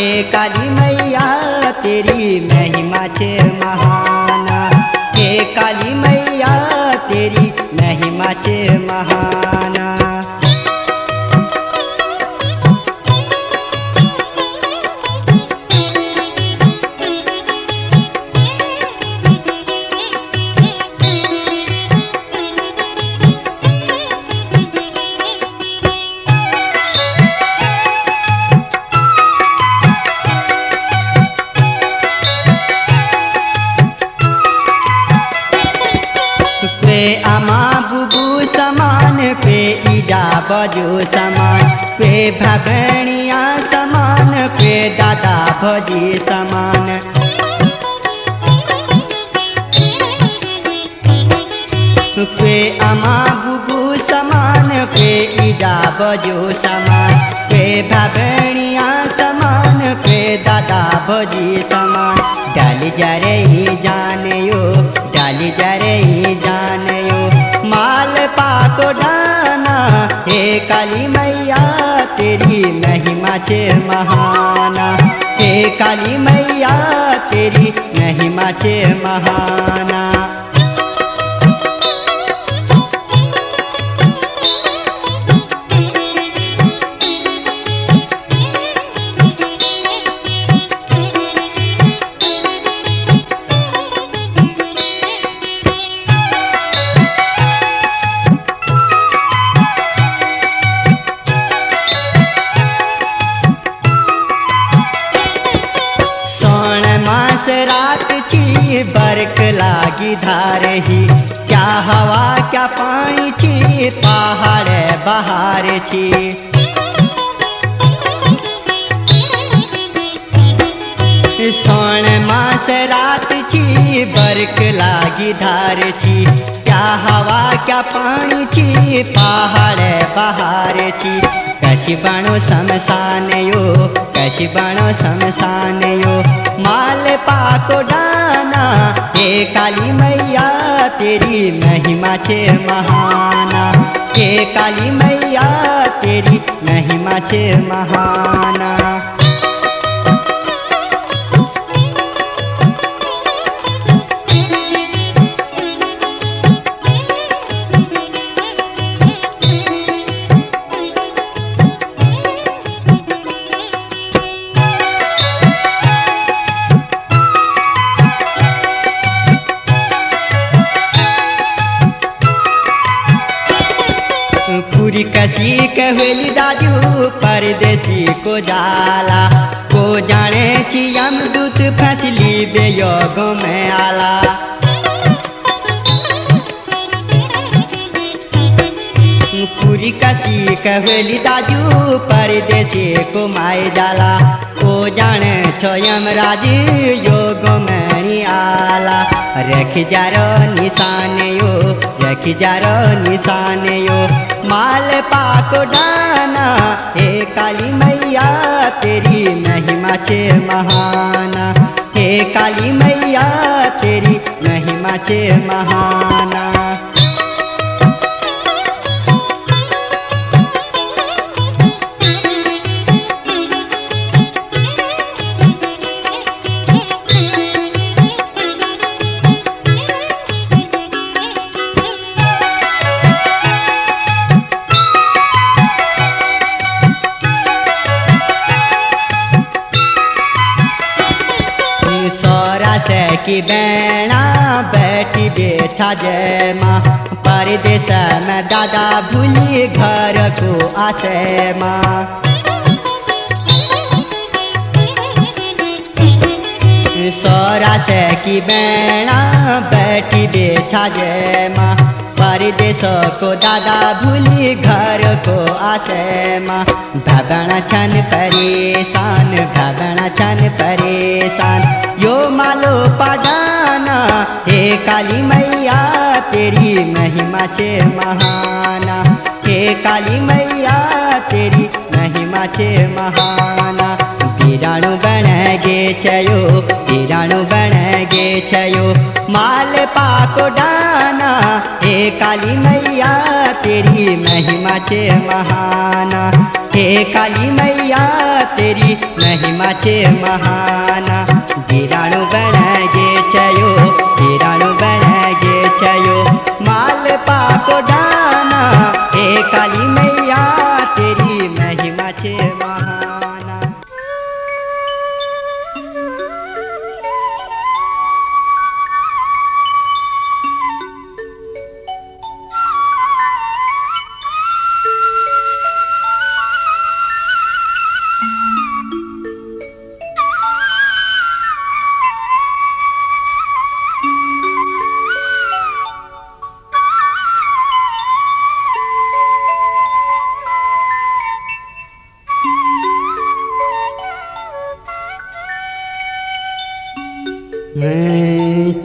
छे काली मैया तेरी महिमा छे महान, हे काली मैया तेरी महिमा छे महान। बजू समान पे भगणिया समान पे दादा भोजी समान, पे अमा बुबू समान पे ईजा बजू समान पे भगणिया समान पे दादा भोजी समान। डाली जा रही जानियो डाली जा रही जानियो माल पाको हे काली मैया तेरी महिमा छे महाना, हे काली मैया तेरी महिमा छे महाना। बर्क लागी धारही क्या हवा क्या पानी छी पहाड़ बहार छी, सौन मास रात छी बर्क लागी धार छी क्या हवा क्या पानी छी पहाड़ बहार छी। कशी बणो शमशान यो कशी बणो शमशान यो माल पाको डाना हे काली मैया तेरी महिमा छे महाना, हे काली मैया तेरी महिमा छे महाना। कसी कहली दाजू परदेसी को जाला को जाने छियम दूत फसली बेयोग में आला, पूरी कसी कहली दाजू परदेसी को माय जाला को जाने छोयम राजी योग में आला। रख जारो निशान यो रख जारो निशान यो माल पाको डाना हे काली मैया तेरी महिमा छे महाना, हे काली मैया तेरी महिमा छे महाना। की बेणा बैठी बेछा जय माँ परदेश में दादा भूली घर को आसे माँ, सौरा से की बेणा बैठी बेछा जय माँ परदेश को दादा भूली घर को आसे माँ। भगना छन परेशान भगना छन परेशान यो मालो पड़ाना हे काली मैया तेरी महिमा छे महाना, हे काली मैया तेरी महिमा छे महाना। बिराणु बन गे छयो बिराणु बन गे छयो माल पाको डाना हे काली मैया तेरी महिमा चे महाना, हे काली मैया तेरी महिमा चे महाना। गिराणु बणजे छयो, गिराणु बणजे छयो, माल पाको डाना, हे काली मैया तेरी महिमा चे महाना।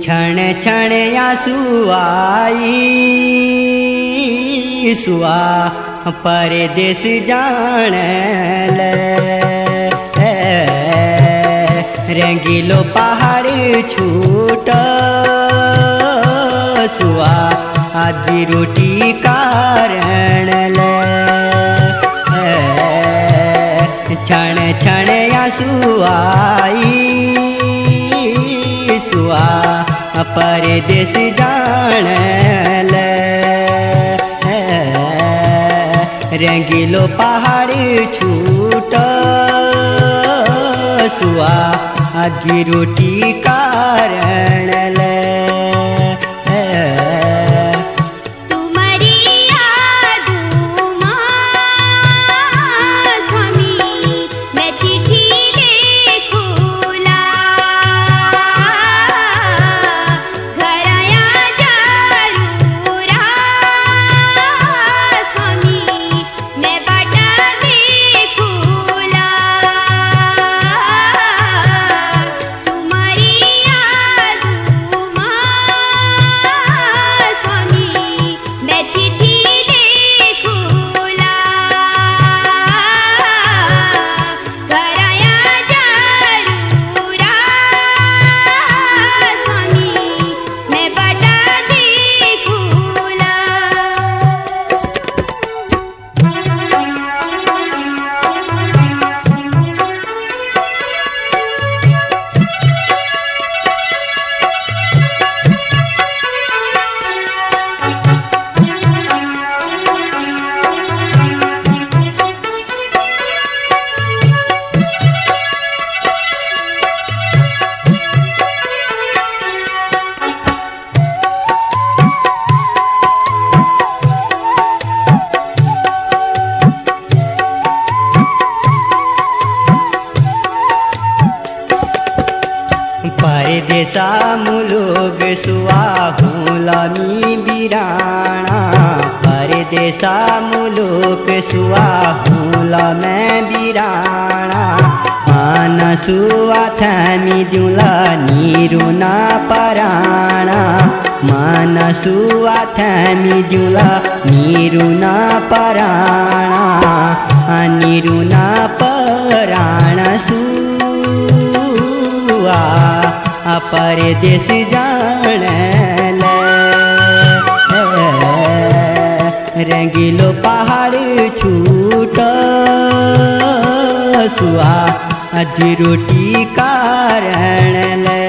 क्षण क्षण या सुआई सुआ परदेश जान ले, रंगीलो पहाड़ छूट सुआ आधी रोटी कारण ले। क्षण क्षण या सुआई परदेश जान ले, रंगीलो पहाड़ छूट सुआ आधी रोटी कारण ले। परदेसा मुलुग सुआ हुलामी बिराना, परदेसा मुलुग सुआ हुला में बिराना। आना सुआ थमी दुला नीरुना पराना, माना सुआ थमी दुला नीरुना पराना। नीरुना पराना सुआ परदेश जान ले, रंगीलो पहाड़ छूट सुआ आधी रोटी कारण ले।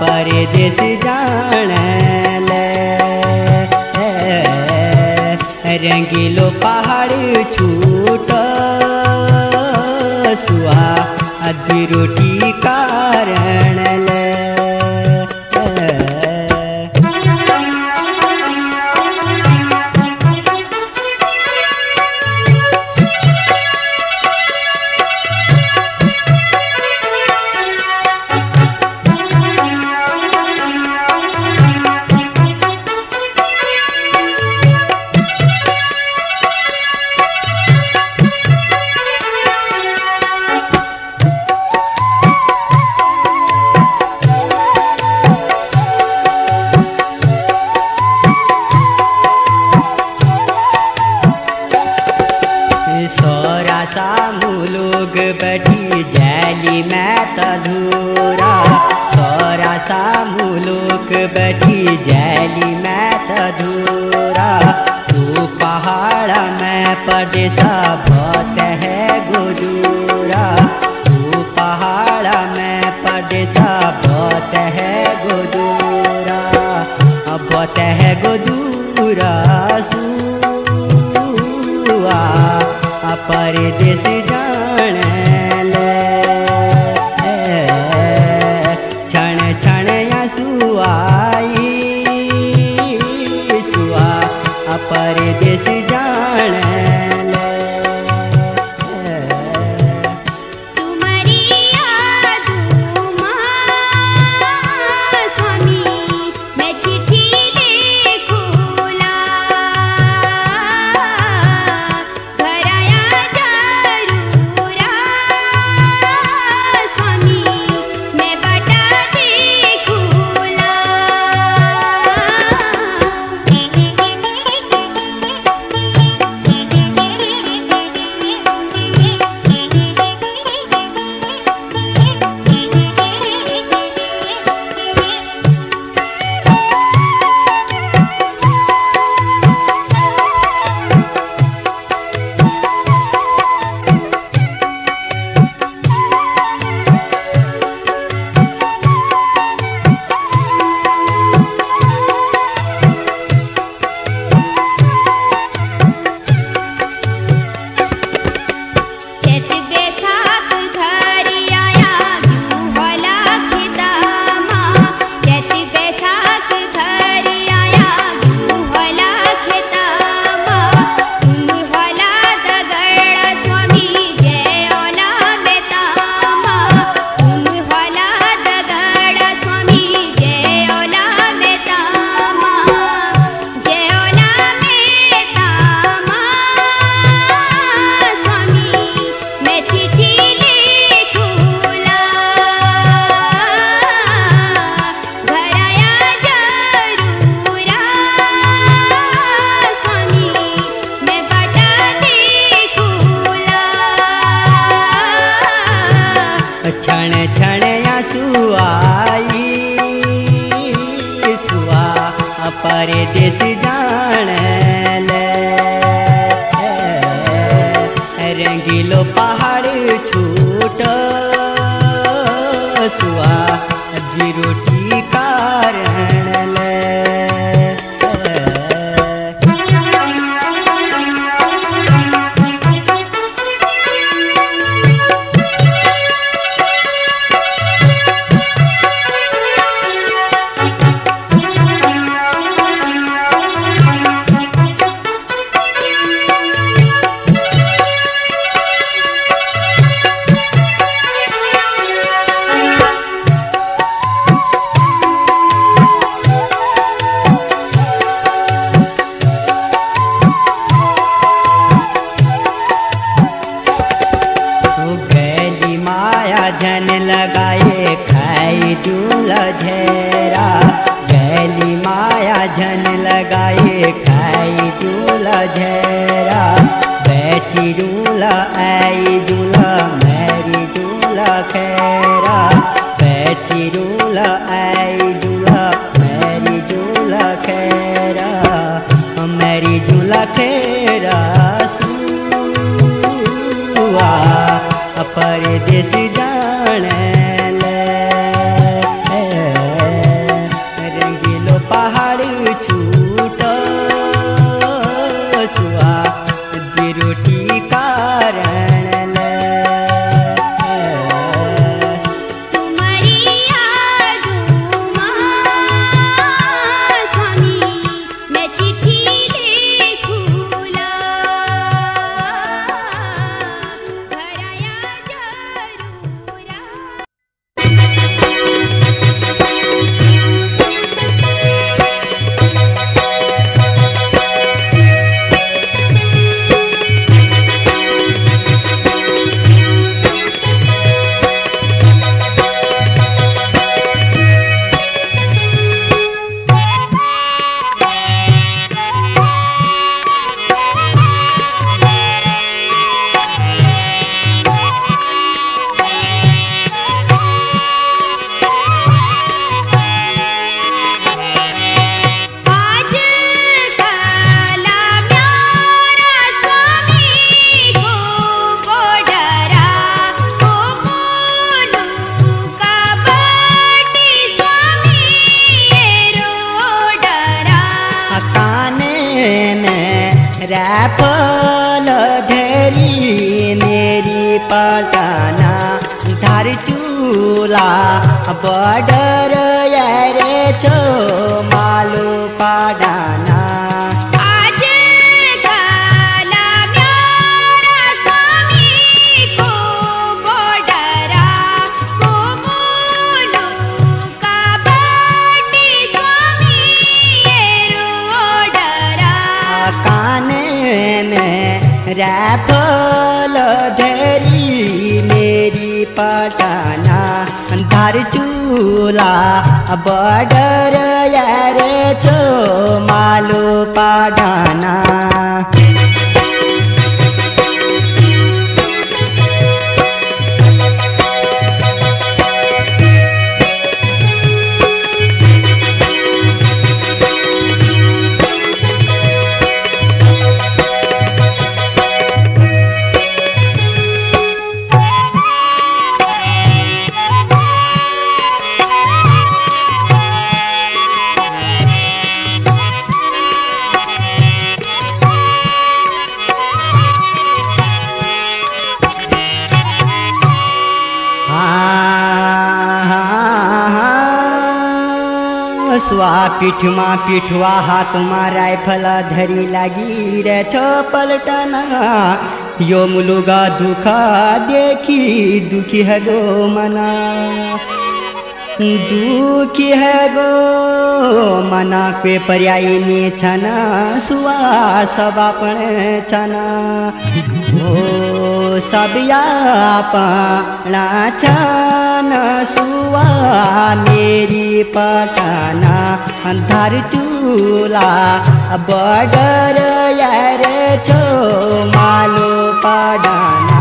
परदेस जाने रंगीलो पहाड़ छूट सुहा अधी रोटी कारण बैठी जाली मैं तधूरा सौरा सामू लोग बैठी जाली मैं तधूरा तू पहाड़ मैं परदेसा बहुत है गोदूरा तू पहाड़ मैं परदेसा बहुत है गोदूरा बहुत है गोदूरा सुआ परदेस परदेस जाने रंगीलो पहाड़ छूट सुहा रोटी कारण झेरा गैली माया झन लगाए खाई दूला झेरा बैठी दूला आई दूला मेरी दूला खेरा बैठी दूला आई दूला मेरी दूला खेरा मेरी दूला खेरा सुआ परदेस जाने। एप्पल धरी मेरी पलटना धार चूला बॉर्डर रे छो मालू पाडाना राफल धरी मेरी पटाना धार चूला बॉर्डर रे छो मालू पाडाना पीठ में पीठवा हाथ में राइफल धरी लगी रे छो पलटना यो मुलुगा दुखा देखी दुखी है गो मना दुखी है गो मना के पर्यायनी छना सुआ सब अपने छना ओ सब यापना छना सुआ मेरी पटाना अंधार चूला बॉर्डर रे छो मालू पाडाना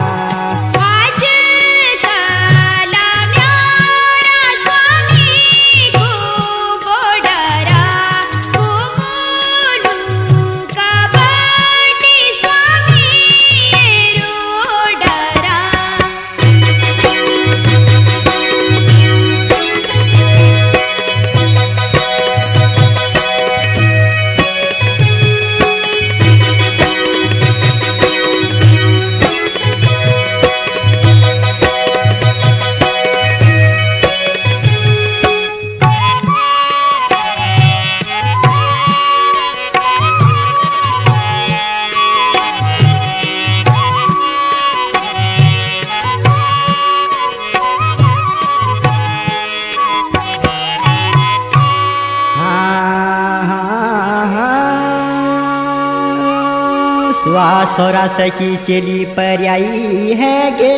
सोरा सकी चली पर्यायी है गे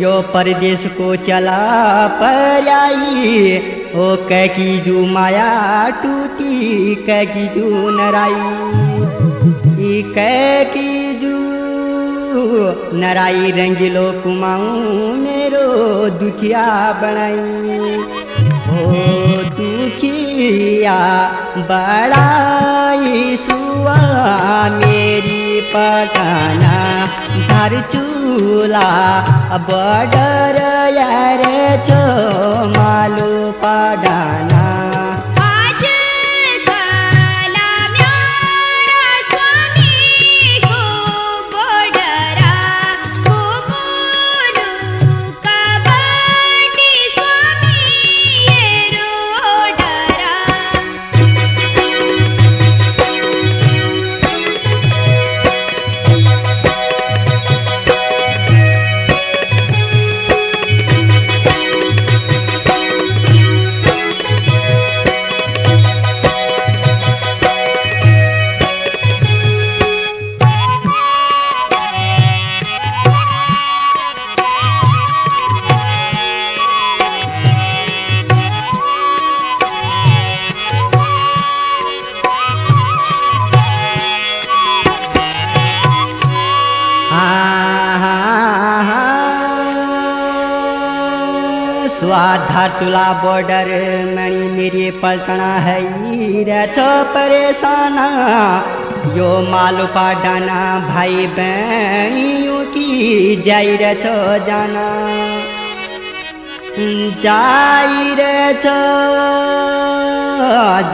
यो परदेश को चला पर्यायी ओ कह की जू माया टूटी कह की जू नराई कह की जू नराई रंगीलो कुमाऊं मेरो दुखिया बनाई ओ दुखिया बड़ाई सुआ मेरी पटाना धार चूला बॉर्डर रे छो मालू पाडाना धार चूला बॉर्डर मणि मेरी पलटना है छो परेशान यो मालू पाडाना भाई बहनियों की जाई रे छो जाना जाई रे छो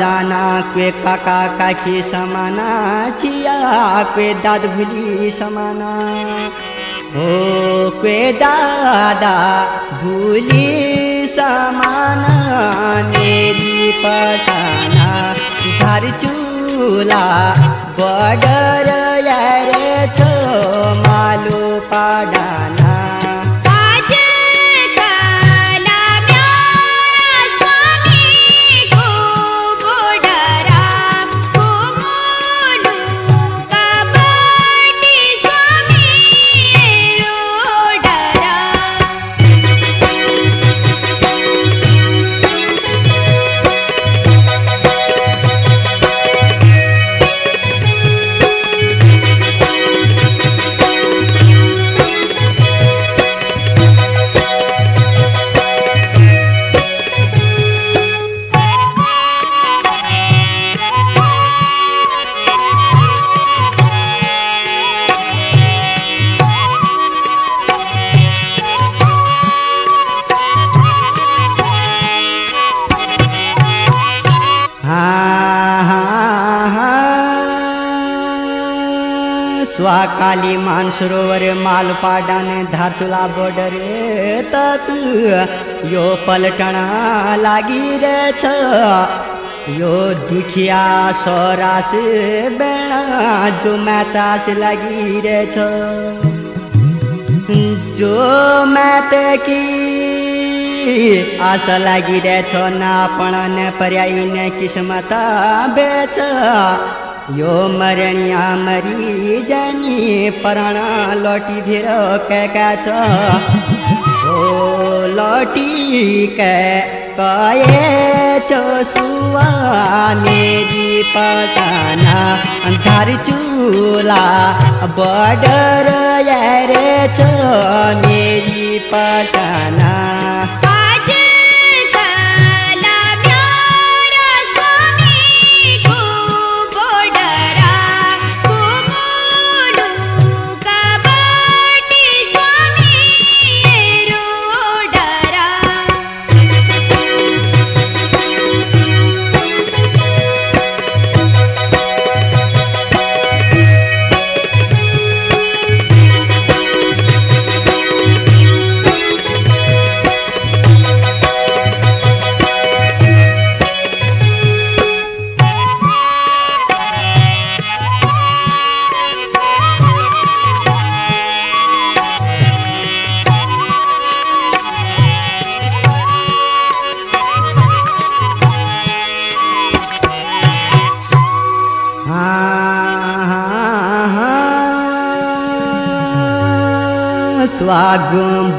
जाना के काका काकी समाना चिया के दाद भूली समाना हो के दादा भूली समाना मेरी पटाना घर चूला बडर रे छो मालू पड़ाना काली मानसरोवर मालपाडन धारतुला बॉर्डर तक यो पलटना लागी रे छ यो दुखिया सौरास बेड़ा जो मैतास लागी रे छ जो मैत की आशा लागी रे छ ना पण पर्यायी ने किस्मता बेच यो मरणिया मरी जानी पराणा लौटी फिर कै छ ओ लौटी कहे छो सुआ मेरी पटाना अंधार चूला बॉर्डर रे छो मेरी पटाना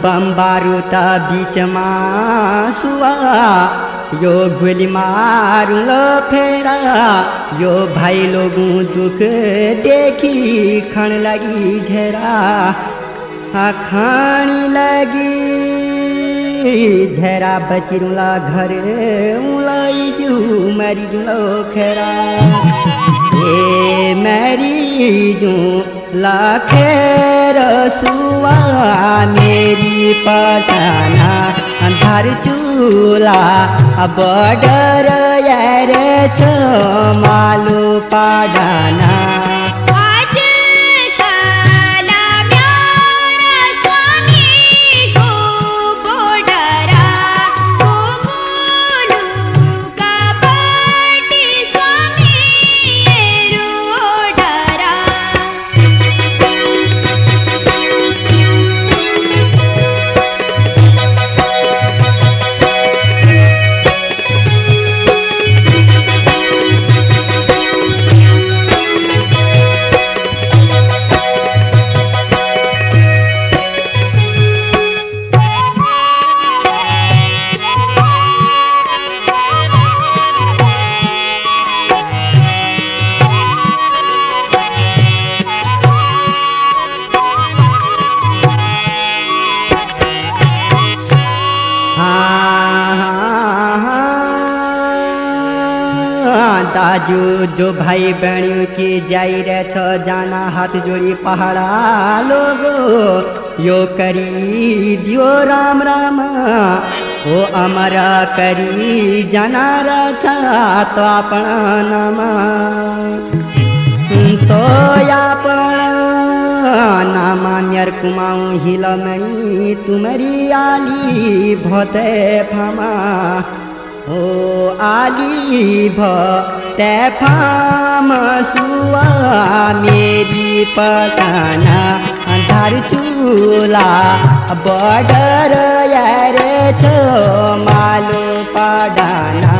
बम बारूता बीच सुआ यो गोली मारू लो फेरा यो भाई लोगों दुख देखी खण लगी झेरा खण लगी झेरा बचिरूला घर उलाई जू मरी लो खेरा ए मरी जू लाखेर सुआ मेरी पटाना अंधार चूला बॉर्डर रे छो मालू पड़ाना जो भाई बहनियों की जाई रे छो जाना हाथ जोड़ी पहाड़ा लोगो यो करी दियो राम राम ओ अमरा करी जनार तो आपण नामा तो आपण नामा मेर कुमाऊ हिलमणी तुम्हारी आली भते फमा ओ आली भते फम सुआ मेरी पताना अंधार चूला बॉर्डर यार छो मालू पड़ाना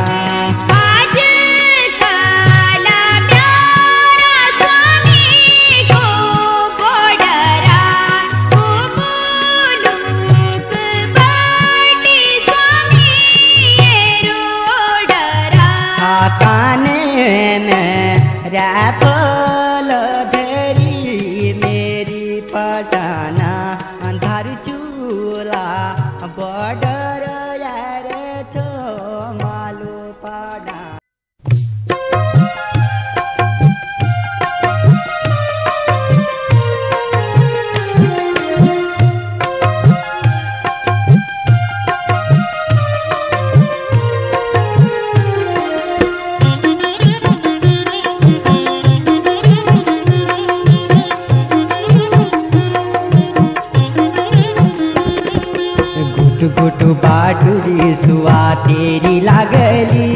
तेरी लागली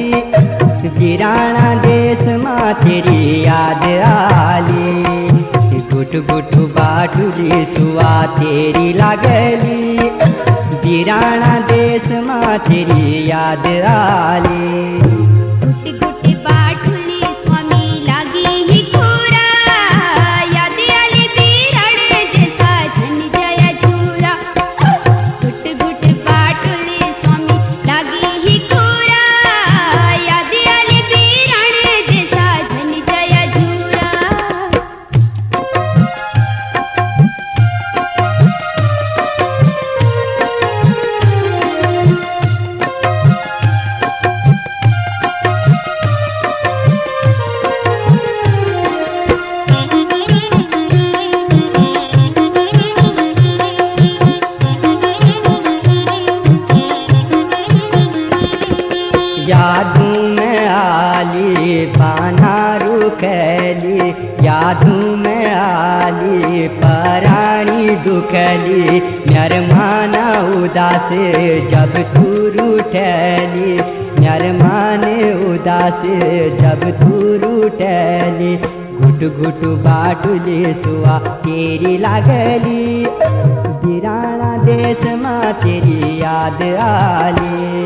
गिराणा देश माँ तेरी याद आली गुट गुट बाटुरी सुआ तेरी लागली गिराणा देश माँ तेरी याद आली जब तू रूठैली मेर माने उदास जब तू रूठैली घुट घुट बाटुली सुआ तेरी लागली बिराना देश माँ तेरी याद आली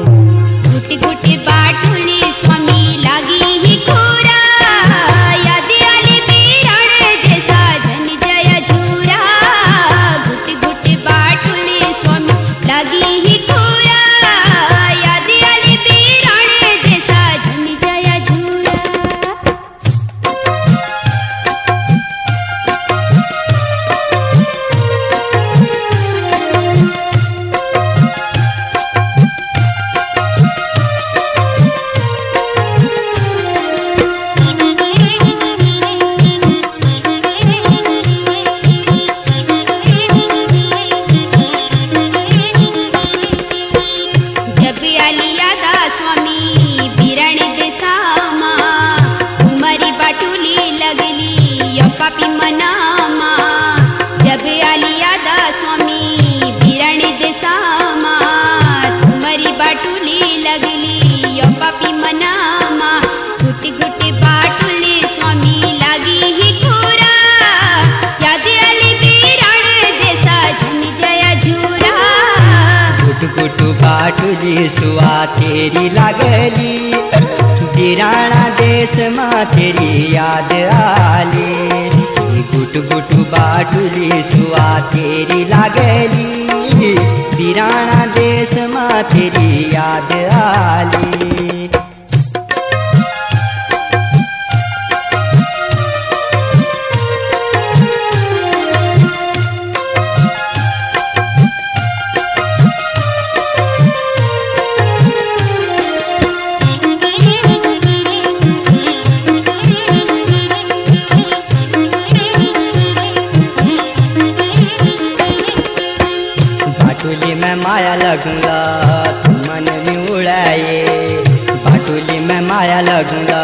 घुट घुट बाटुली स्वामी लागी ही खोरा याद आली बिराने जैसा जन जया झूरा घुट घुट बाटुली स्वामी लागी सुआ तेरी लागली बिराना देश माँ तेरी याद आली गुट गुट बाटुली सुआ तेरी लागली बिराना देश माँ तेरी याद आली बाटुली में माया लगूंगा मन में उड़ाए, बाटुली में माया लगूंगा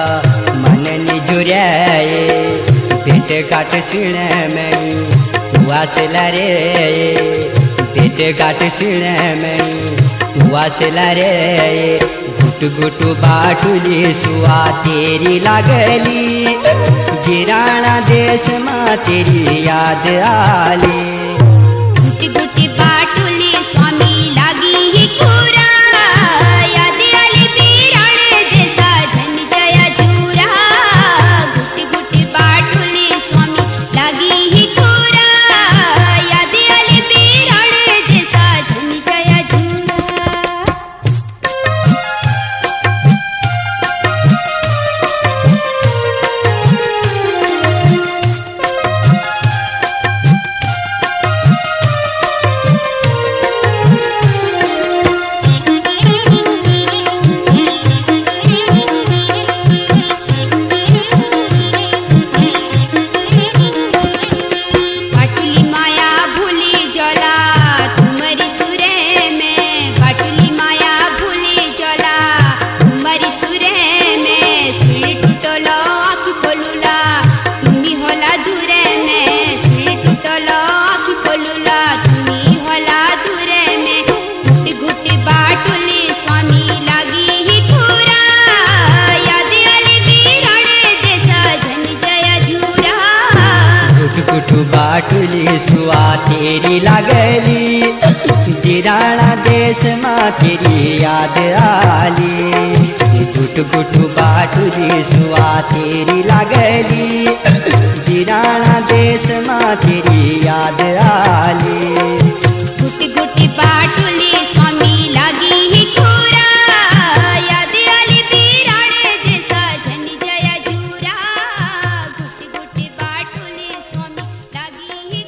मन ने जुड़ाए। बेटे काट सीने में तू आसला रे, बेटे काट सीने में तू आसला रे। गुटु गुटु बाटुली सुआ तेरी लागली, गिराना देश माँ तेरी याद आली। गुटी गुटी बाटुली स्वामी लागी ही खूरा, याद आली वीराने जैसा धन जया झूरा। गुटी गुटी बाटुली स्वामी लागी ही खूरा, याद आली वीराने जैसा धन जया बाटुली सुआ तेरी लागली, गिराना देश माँ तेरी याद आली। गुटु गुटु बाटुली सुआ तेरी लागली, गिराना देश माँ तेरी याद आली। गुटी गुटी बाटुली स्वामी लागी ही खूरा, याद आली वीराने जैसा झन जया झूरा। गुटी गुटी बाटुली स्वामी लागी ही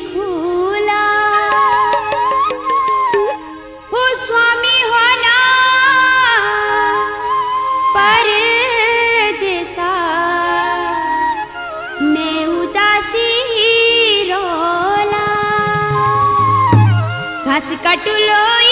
खुला वो स्वामी होला परदेसा मैं उदासी रोला घास कटुलोई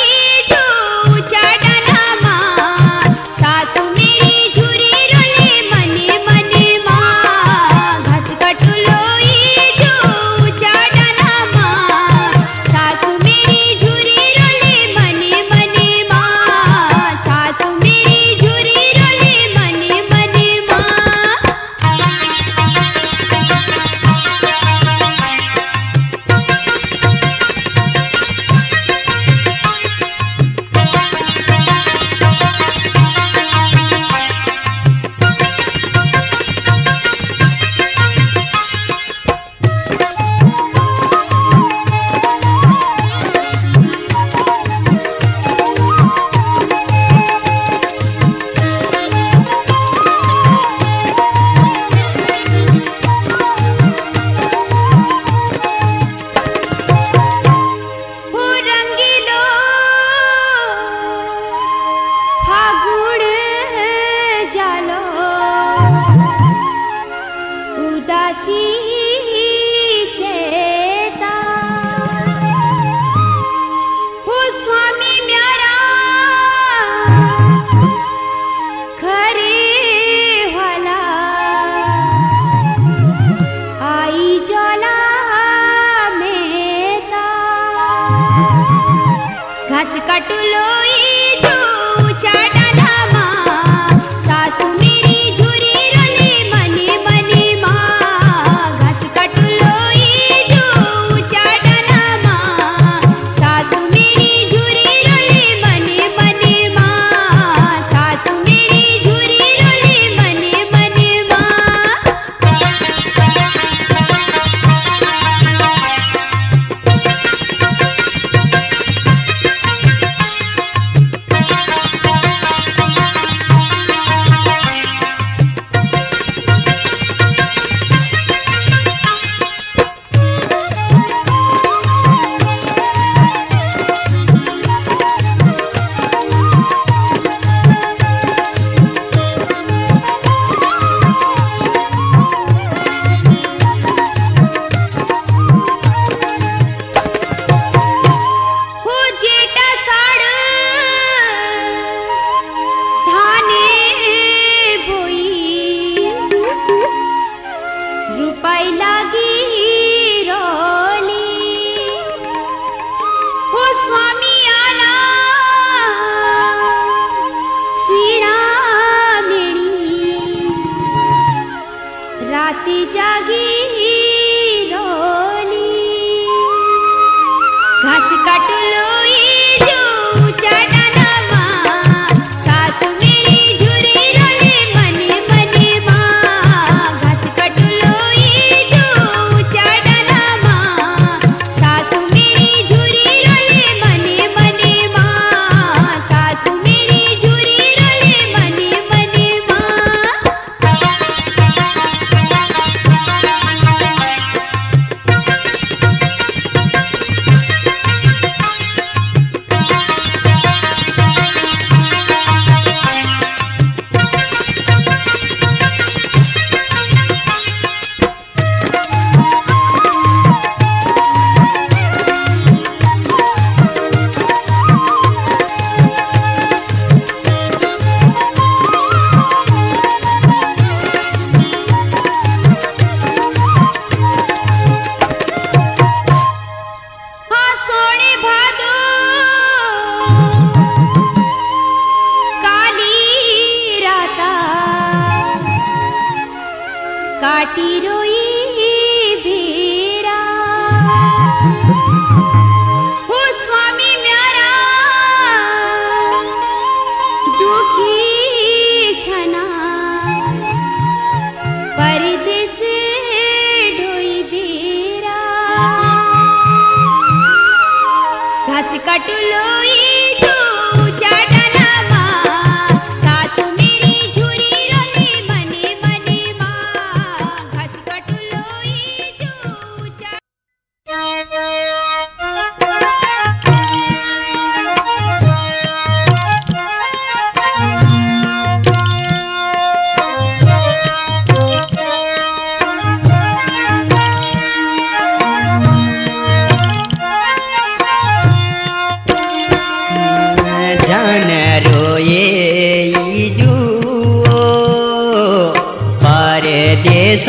देश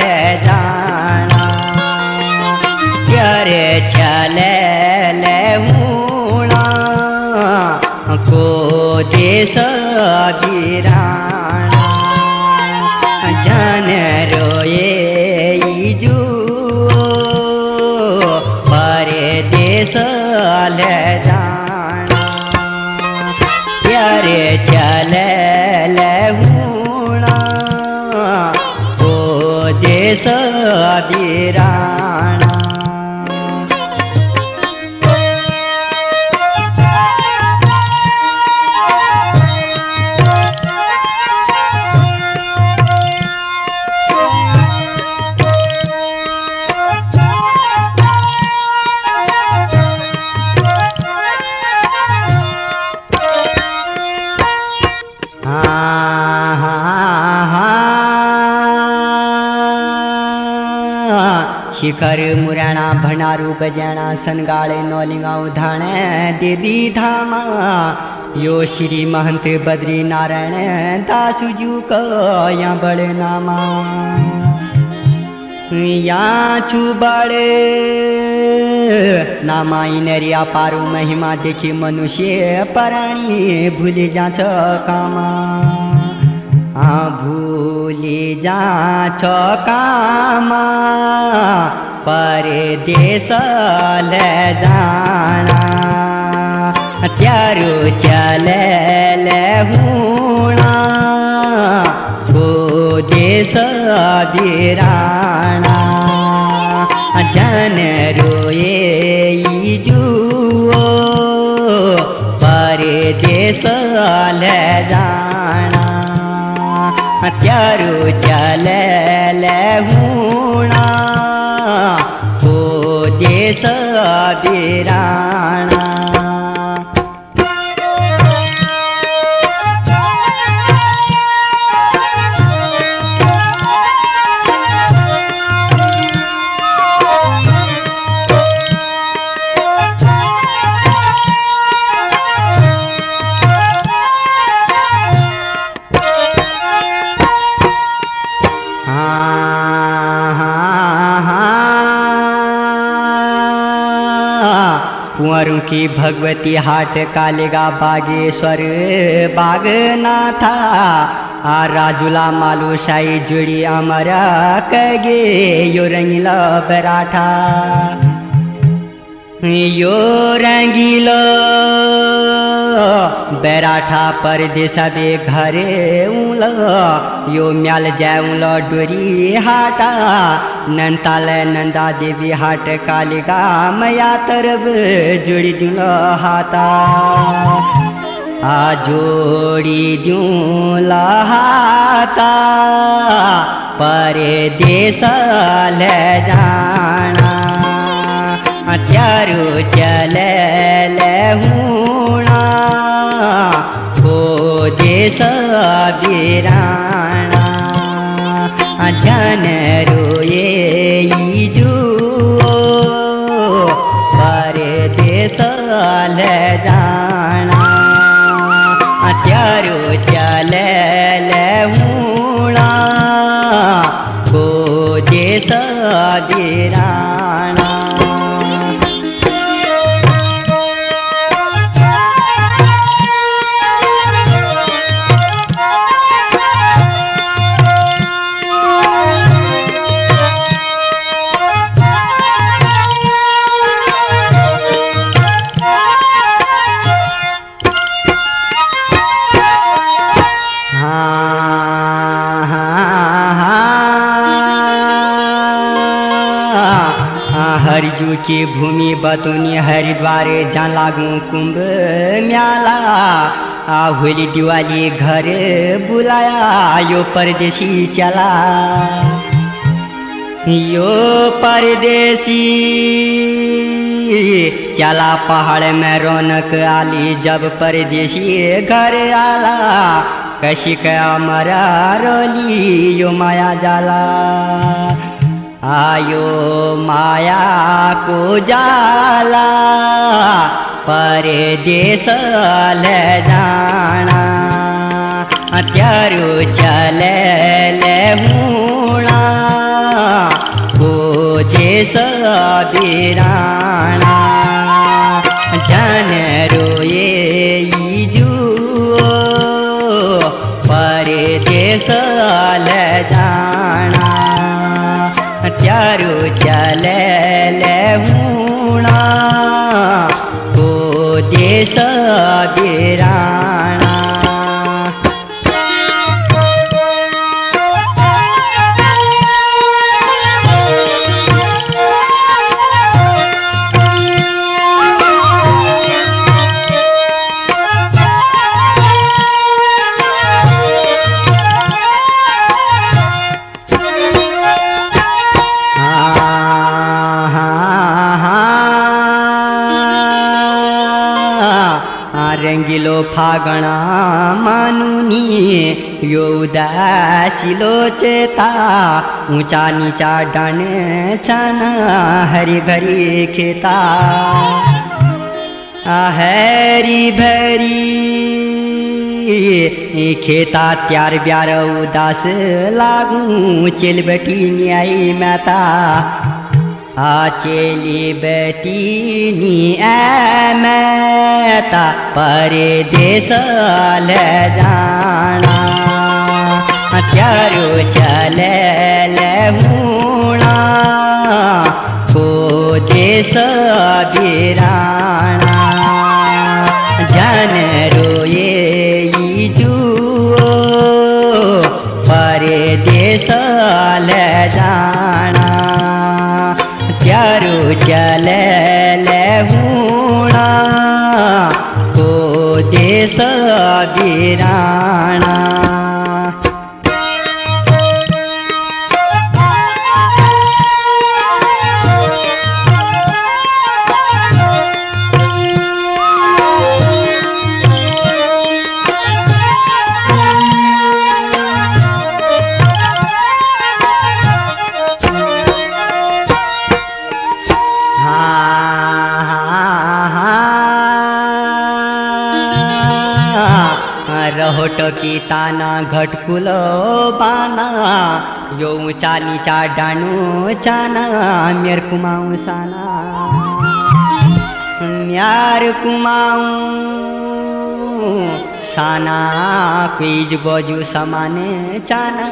ले जाना, चर चले ले हुणा को देश गिराना। जन रोए जू पर देश ले जाना, चर चले ले हुणा को देश गिराना। शिखर मुरैणा भंडारू बजैणा सनगाड़े नौलिंगा उधाणे देवी धामा, यो श्री महंत बद्री नारायण दासू जू कया बड़े नामा। या चू बड़े नामा इनरिया पारू महिमा देखी मनुष्य पराणी भूल जाच कामा। आ भूली जाच कामा परदेश ले जाना, चारू चले ले हुणा को देश गिराना। जन रोए जुओ परदेश ले जाना, चारू चले ले हुणा को देश गिराना। कुंवरों की भगवती हाट कालिगा बागेश्वर बागनाथा, आ राजुला मालू शाही जुड़ी अमरा कगे यो रंगीला बराठा। यो रंगीला बैराठा परदेश बे घरे उला, यो म्याल जाय उला डोरी हाटा नंताले नंदा देवी हाट कालिगा मया तरब जोड़ी दूला हाथा। आ जोड़ी दूला हाथा परदेश ले जाना, चारू चले ले हुणा को देश गिराना। जन रोए जुओ परदेश ले जाना, चारू चले ले हुणा को देश गिराना। हरिजू की भूमि बतूनी हरिद्वारे जान लागू कुंभ म्याला, होली दिवाली घर बुलाया यो परदेसी चला। यो परदेसी चला पहाड़ में रौनक आली, जब परदेसी घर आला कशिक अमरा रोली यो माया जाला। आयो माया को जाला परदेश ले जाना, हत्यारो चाले ले हूणा पोछे सबीराणा जन रोए जुओ परदेस ले जाना हत्यारो चाले ले हूणा पोछे सबीराणा रंगीलो फागणा मानुनी यो उदासिलो चेता ऊंचा नीचा डन चना हरी भरी खेता हरी भरी खेता त्यार ब्यार उदास लागू चिल बेटी न्याई माता आचेली बेटीनी ऐमता परदेस ले जाना हत्यारो चले ले हूणा को देस बिराना जन रोए जुओ परदेस ले जाना हत्यारो चले ले हूणा को देस बिराना। टकी ताना घटकुलो बाना यो ऊंचा नीचा डानू चाना म्यार कुमाऊं साना म्यार कुमाऊं साना कोई बजू समाने चाना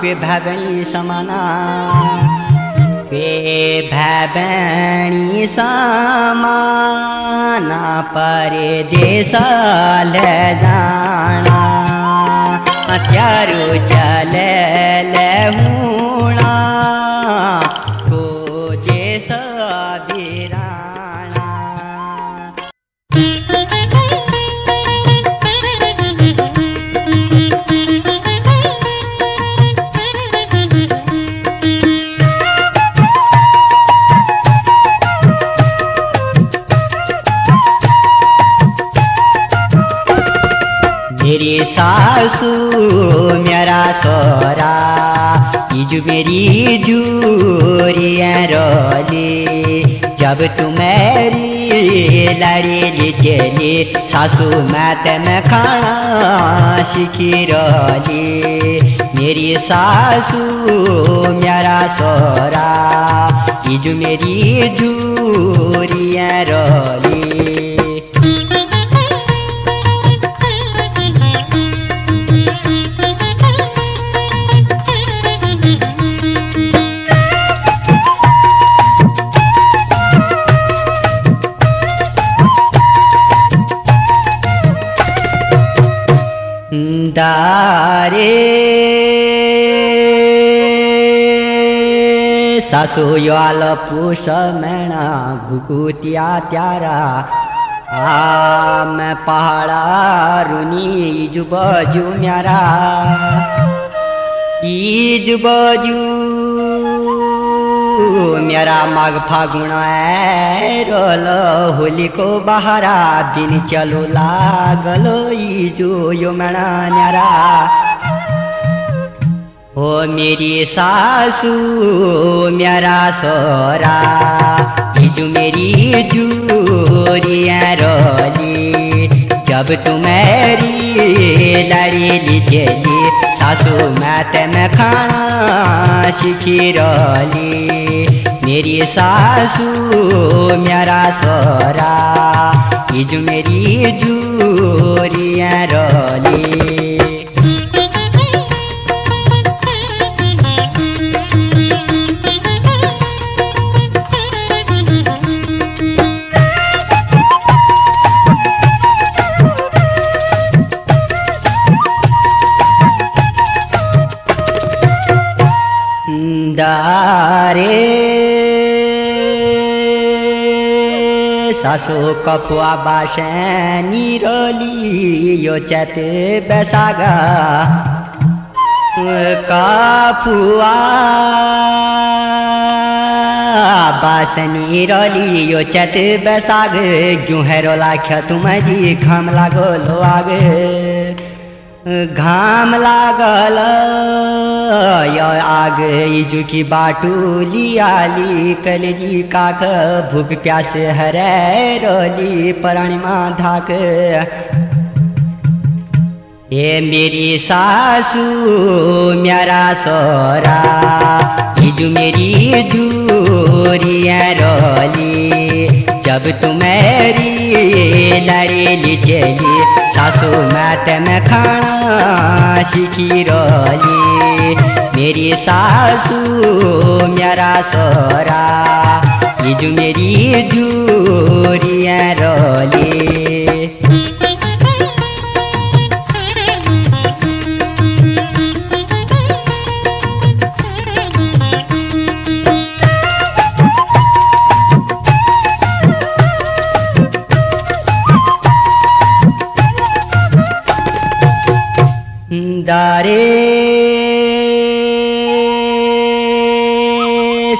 कोई भावनी समाना वे भैबणी समाना परदेस ले जाना हत्यारो चले ले हूणा को देस बिराना। मेरी सासू मेरा सोरा इजु मेरी जूरिया रोली जब तू मेरी लड़ी चली सासू मैं तेम खाना सीखी रोली। मेरी सासू मेरा सोरा इजु मेरी जूरिया रोली सासू याल पुष मैणा घुकुतिया त्यारा आ मैं पहाड़ा रुनी इजु बजू म्यारा इजु बजू मेरा माघ फागुण रोलो होली को बहारा बिन चलो लागलो इजु यो मैणा न्यारा। ओ मेरी सासू मेरा सोरा इजु मेरी जूरिया रोली जब तुम्हारी लाड़ीली चली सासू मात में खाना सीखी रही। मेरी सासू मेरा सोरा इज मेरी जोरिया रही। सासो कफुआ बासैनी रोली यो चते बैसागा कफुआ बासनी रोली यो चते बैसाग जू है रोला ख्या तुम्हारी घाम लागो लो आगे घाम लागल आग इजू की बाटूली आली कलेजी काक भूख प्यास हरे रोली प्राणिमा धाक। ये मेरी सासू मेरा सोरा इजू मेरी दूरिया रोली। जब तुम्हारी लाड़ीली चली सासू मात में खाना सीखी रोली। मेरी सासू मेरा सोरा इजू मेरी जोरिया रोली।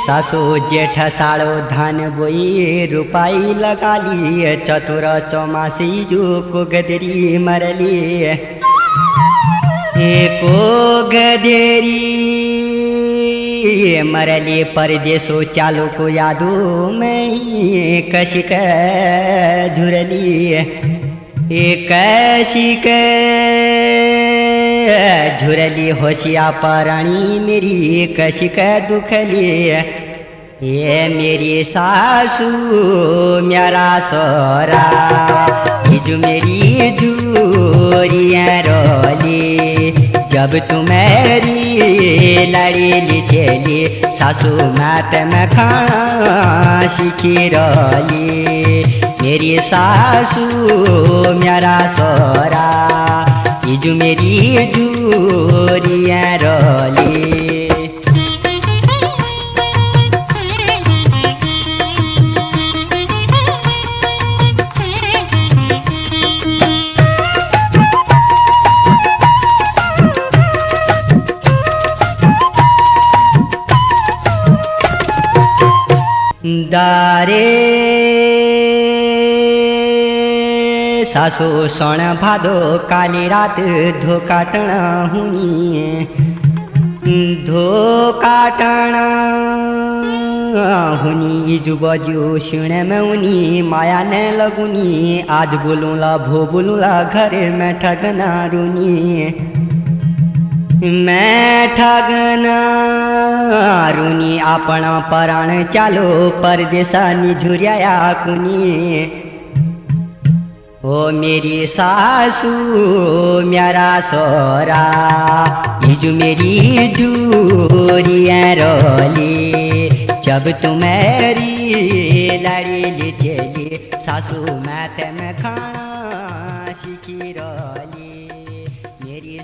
सासो जेठ साड़ो धान बोई रुपाई लगा ली चतुर चौमासी जो को गदेरी मरली। एको गदेरी मरली परदेशो चालो को यादो में कशिक झुरली। एक कशिक झुरली होशिया प्राणी मेरी कशिक दुखली। ये मेरी सासू मेरा सोरा इजू मेरी जोरिया रोली। जब तुम्हारी लाड़ीली चली सासू मात में खाना सीखी रोली। मेरी सासू मेरा सोरा इजू मेरी जोरिया रोली। सासो सण भादो काली रात धोकाटना हुनी धोकाटना हुनी इजू बजू सुने में उनी माया न लगुनी। आज बोलूला भो बोलूला घर में ठगना रूनी मैं ठगना रूनी। अपना पराण चालो परदेसा निझुरिया कुनी। ओ मेरी सासू मेरा सोरा इजू मेरी जोरिया रोली। जब तुम्हारी लाड़ीली चली सासू मात में खाना सीखी रोली।